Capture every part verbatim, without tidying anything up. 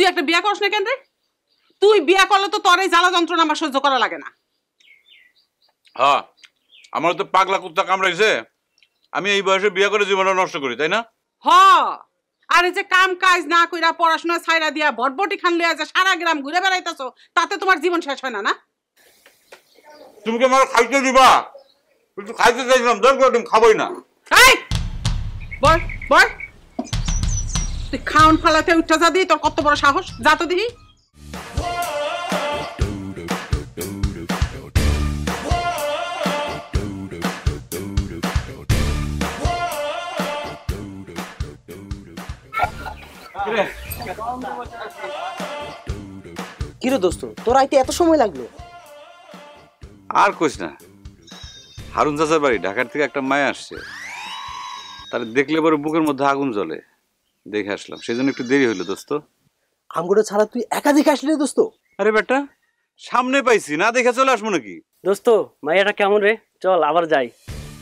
তুই একটা বিয়া করছ না কেন রে? তুই বিয়া করলে তো তোর এই জ্বালা যন্ত্রণা আমার সহ্য করা লাগে না। হ্যাঁ, আমার তো পাগলা কুত্তা কামড়াইছে, আমি এই বয়সে বিয়া করে জীবনটা নষ্ট করি, তাই না? হ্যাঁ, আর এই যে কাম কাজ না কইরা পড়াশোনা ছাইরা দিয়া ভটভটি খান লইয়া যা সারা গ্রাম ঘুরে বেড়াইতাছো, তাতে তোমার জীবন শেষ হয় না? না তুমি কি আমার খাইতে দিবা? তুই খাইতে চাইছিলাম, দরকার তুমি খাবই না। এই বল বল, তুই খাওন ফালাতে উঠা যা দি, তোর কত বড় সাহস! যা তো দেখি। কিরে দোস্ত, তোর আইতে এত সময় লাগলো? আর কইস না, হারুন চাচার বাড়ি ঢাকার থেকে একটা মায়া আসছে, তার দেখলে পরে বুকের মধ্যে আগুন জ্বলে, দেখে আসলাম, সেজন্য একটু দেরি হইলো দোস্ত। আমগুলো ছাড়া তুই একা দেখে আসলি দোস্ত? আরে বেটা, সামনে পাইছি, না দেখে চলে আসবো নাকি দোস্ত? মায়াটা কেমন রে? চল আবার যাই।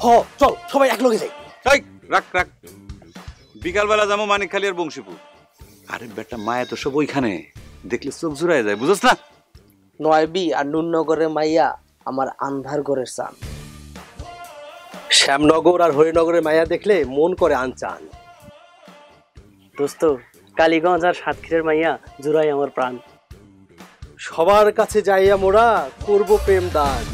হ চল, সবাই একলগে যাই। তাই রাখ রাখ, বিকালবেলা যাবো মানিকখালী আর বংশীপুর। আরে বেটা, মায়া তো সব ওইখানে, দেখলে চোখ জুড়ায় যায়, বুঝছ না? নয়বি আর নুননগরের মাইয়া আমার আন্ধার ঘরের চান, শ্যামনগর আর হরিনগরের মায়া দেখলে মন করে আনচান। দোস্ত, কালীগঞ্জ আর সাতক্ষীরার মাইয়া জুড়াই আমার প্রাণ, সবার কাছে যাইয়া মোরা করবো প্রেম দান।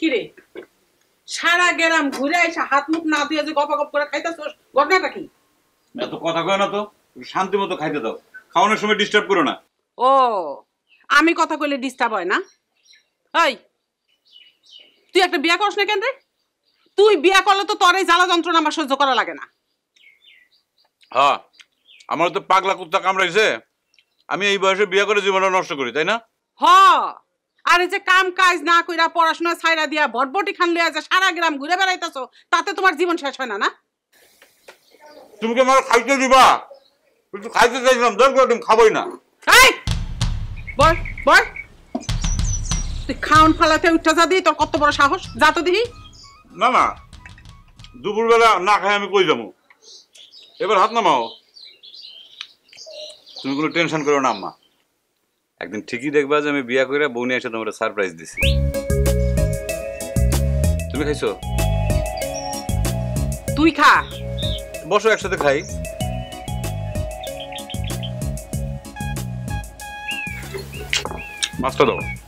কিরে, সারা গেরাম ঘুরে আইসা হাত মুখ না ধুয়ে যে গপ গপ করে খাইতাছস, ঘটনাটা কি? এত কথা কই না তো, শান্তি মতো খাইতে দাও, খাওয়ানোর সময় ডিস্টার্ব করো না। ও, আমি কথা কইলে ডিস্টার্ব হয় না? এই তুই একটা বিয়া করছ না কেন রে? তুই বিয়া করলে তো তোর এই জ্বালা যন্ত্রণা আমার সহ্য করা লাগে না। হ্যাঁ, আমার তো পাগলা কুত্তা কামড়াইছে, আমি এই বয়সে বিয়া করে জীবনটা নষ্ট করি, তাই না? হ্যাঁ, আর এই যে কাম কাজ না কইরা পড়াশোনা ছাইরা দিয়া ভটভটি খান লইয়া যা সারা গ্রাম ঘুরে বেড়াইতাছো, তাতে তোমার জীবন শেষ হয় না? না তুমি কি আমার খাইতে দিবা? তুই খাইতে চাইছিলাম, দরকার তুমি খাবই না। এই বল বল, তুই খাওন ফালাতে উঠা যা দি, তোর কত বড় সাহস! যা তো দেখি। না না, দুপুরবেলা না খাই আমি কই যাবো? এবার হাত নামাও। তুমি কোনো টেনশন করো না আম্মা, একদিন ঠিকই দেখবা যে আমি বিয়া কইরা বউনি এসে তোমার সারপ্রাইজ দিছি। তুমি খাইছো? তুই খা, বসো একসাথে খাই। মাছটা দাও।